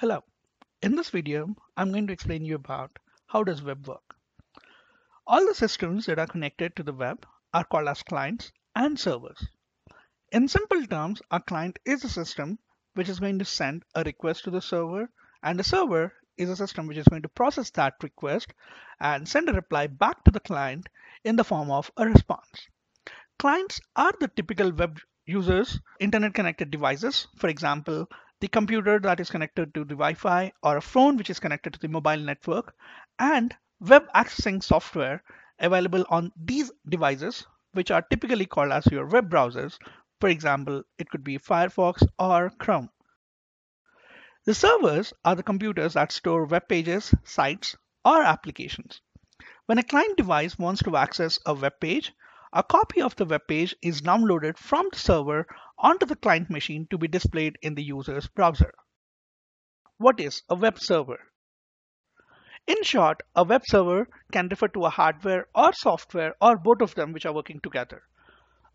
Hello, in this video, I'm going to explain you about how does web work. All the systems that are connected to the web are called as clients and servers. In simple terms, our client is a system which is going to send a request to the server, and the server is a system which is going to process that request and send a reply back to the client in the form of a response. Clients are the typical web users, internet-connected devices, for example, the computer that is connected to the Wi-Fi or a phone which is connected to the mobile network, and web accessing software available on these devices, which are typically called as your web browsers. For example, it could be Firefox or Chrome. The servers are the computers that store web pages, sites, or applications. When a client device wants to access a web page, a copy of the web page is downloaded from the server onto the client machine to be displayed in the user's browser. What is a web server? In short, a web server can refer to a hardware or software or both of them which are working together.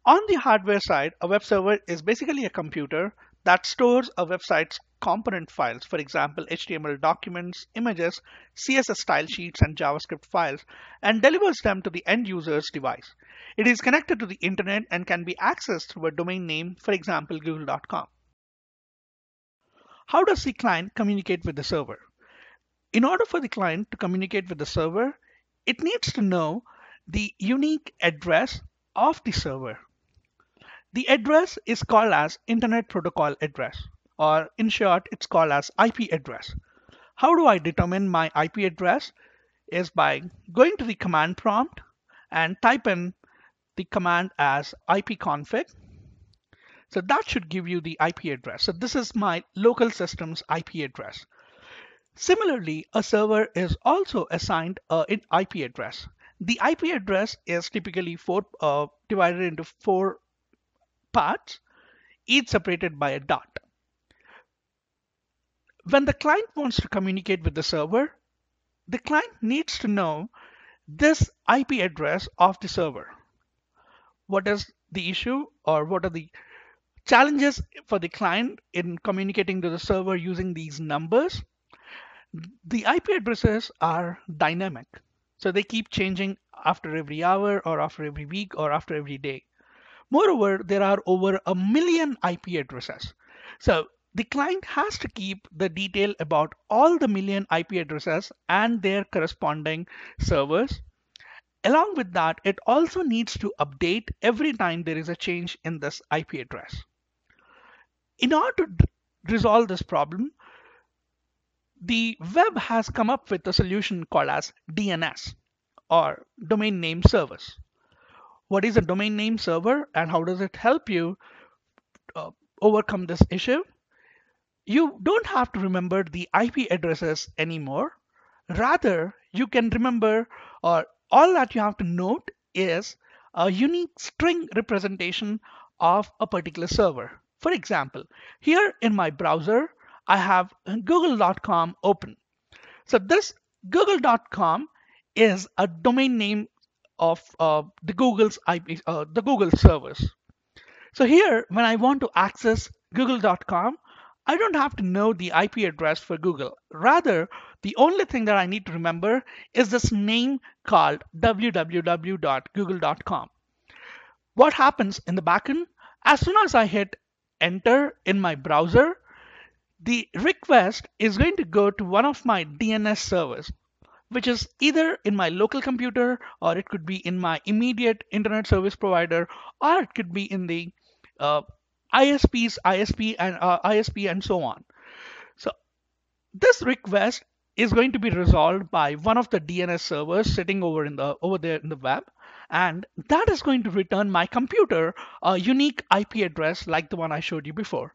On the hardware side, a web server is basically a computer that stores a website's component files, for example, HTML documents, images, CSS style sheets, and JavaScript files, and delivers them to the end user's device. It is connected to the internet and can be accessed through a domain name, for example, google.com. How does the client communicate with the server? In order for the client to communicate with the server, it needs to know the unique address of the server. The address is called as Internet Protocol Address, or in short, it's called as IP address. How do I determine my IP address? Is by going to the command prompt and type in the command as ipconfig. So that should give you the IP address. So this is my local system's IP address. Similarly, a server is also assigned an IP address. The IP address is typically divided into four parts, each separated by a dot. When the client wants to communicate with the server, the client needs to know this IP address of the server. What is the issue, or what are the challenges for the client in communicating to the server using these numbers? The IP addresses are dynamic, so they keep changing after every hour or after every week or after every day. Moreover, there are over 1 million IP addresses. So the client has to keep the detail about all the 1 million IP addresses and their corresponding servers. Along with that, it also needs to update every time there is a change in this IP address. In order to resolve this problem, the web has come up with a solution called as DNS, or Domain Name Service. What is a domain name server, and how does it help you overcome this issue? You don't have to remember the IP addresses anymore. Rather, you can remember, or all that you have to note is a unique string representation of a particular server. For example, here in my browser, I have google.com open. So this google.com is a domain name of the Google's IP, the Google servers. So here, when I want to access google.com, I don't have to know the IP address for Google. Rather, the only thing that I need to remember is this name called www.google.com. What happens in the backend? As soon as I hit enter in my browser, the request is going to go to one of my DNS servers, which is either in my local computer, or it could be in my immediate internet service provider, or it could be in the ISP and so on. So this request is going to be resolved by one of the DNS servers sitting over there in the web, and that is going to return my computer a unique IP address like the one I showed you before.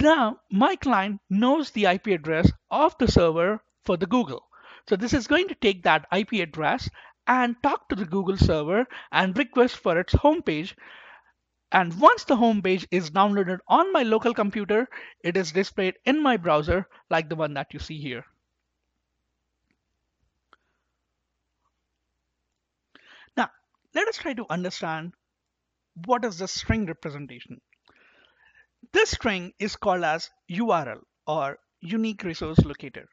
Now my client knows the IP address of the server for the Google. So this is going to take that IP address and talk to the Google server and request for its homepage. And once the homepage is downloaded on my local computer, it is displayed in my browser like the one that you see here. Now, let us try to understand what is the string representation. This string is called as URL, or unique resource locator.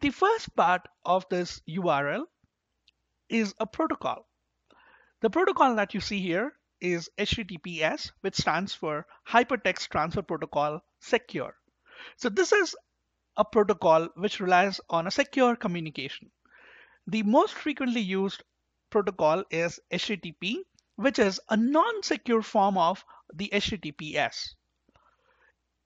The first part of this URL is a protocol. The protocol that you see here is HTTPS, which stands for Hypertext Transfer Protocol Secure. So this is a protocol which relies on a secure communication. The most frequently used protocol is HTTP, which is a non-secure form of the HTTPS.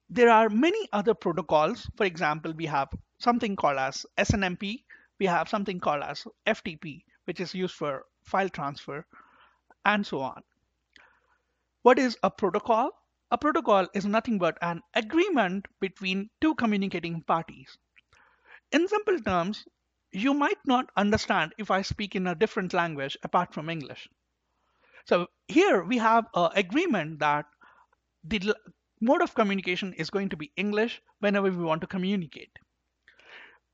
There are many other protocols. For example, we have something called as SNMP. We have something called as FTP, which is used for file transfer, and so on. What is a protocol? A protocol is nothing but an agreement between two communicating parties. In simple terms, you might not understand if I speak in a different language apart from English. So here we have an agreement that the mode of communication is going to be English whenever we want to communicate.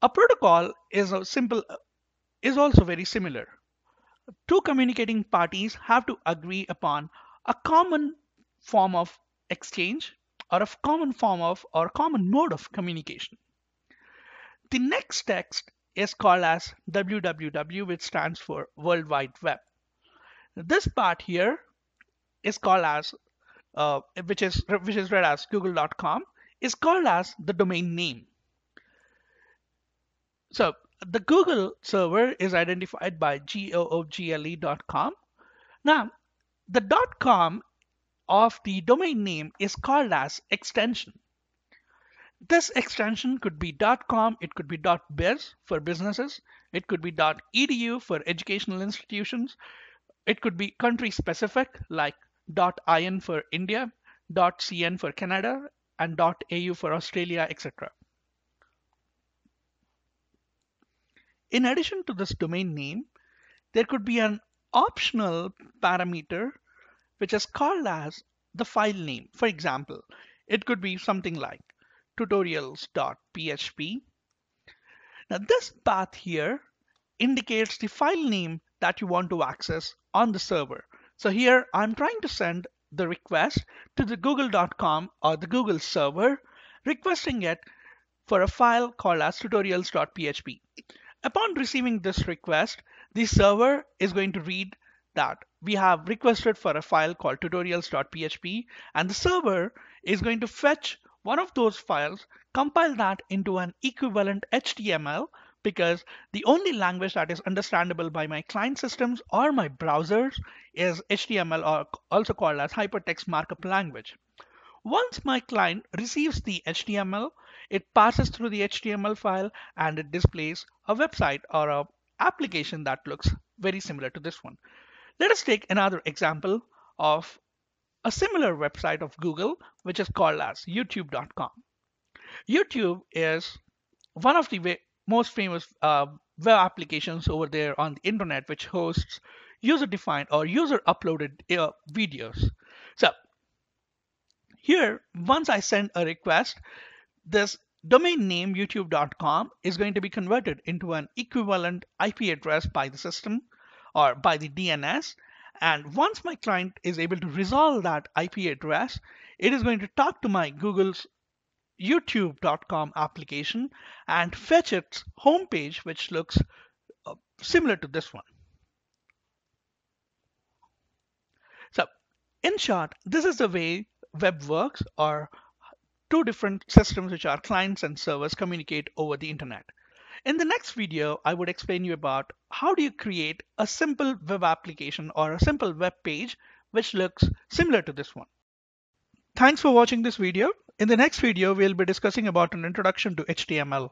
A protocol is also very similar. Two communicating parties have to agree upon a common form of exchange or a common form of or common mode of communication. The next text is called as www, which stands for World Wide Web. This part here is called as which is read as google.com, is called as the domain name. So the Google server is identified by google.com. Now the .com of the domain name is called as extension. This extension could be .com, it could be .biz for businesses, it could be .edu for educational institutions, it could be country specific like .in for India, .cn for Canada, and .au for Australia, etc. In addition to this domain name, there could be an optional parameter which is called as the file name. For example, it could be something like tutorials.php. Now this path here indicates the file name that you want to access on the server. So here I'm trying to send the request to the google.com or the Google server, requesting it for a file called as tutorials.php. Upon receiving this request, the server is going to read that we have requested for a file called tutorials.php, and the server is going to fetch one of those files, compile that into an equivalent HTML, because the only language that is understandable by my client systems or my browsers is HTML, or also called as hypertext markup language. Once my client receives the HTML, it passes through the HTML file and it displays a website or an application that looks very similar to this one. Let us take another example of a similar website of Google, which is called as youtube.com. YouTube is one of the most famous web applications over there on the internet, which hosts user-defined or user-uploaded videos. So here, once I send a request, this domain name youtube.com is going to be converted into an equivalent IP address by the system or by the DNS. And once my client is able to resolve that IP address, it is going to talk to my Google's youtube.com application and fetch its homepage, which looks similar to this one. So in short, this is the way web works, or two different systems which are clients and servers communicate over the internet. In the next video, I would explain you about how do you create a simple web application or a simple web page which looks similar to this one. Thanks for watching this video. In the next video, we'll be discussing about an introduction to HTML.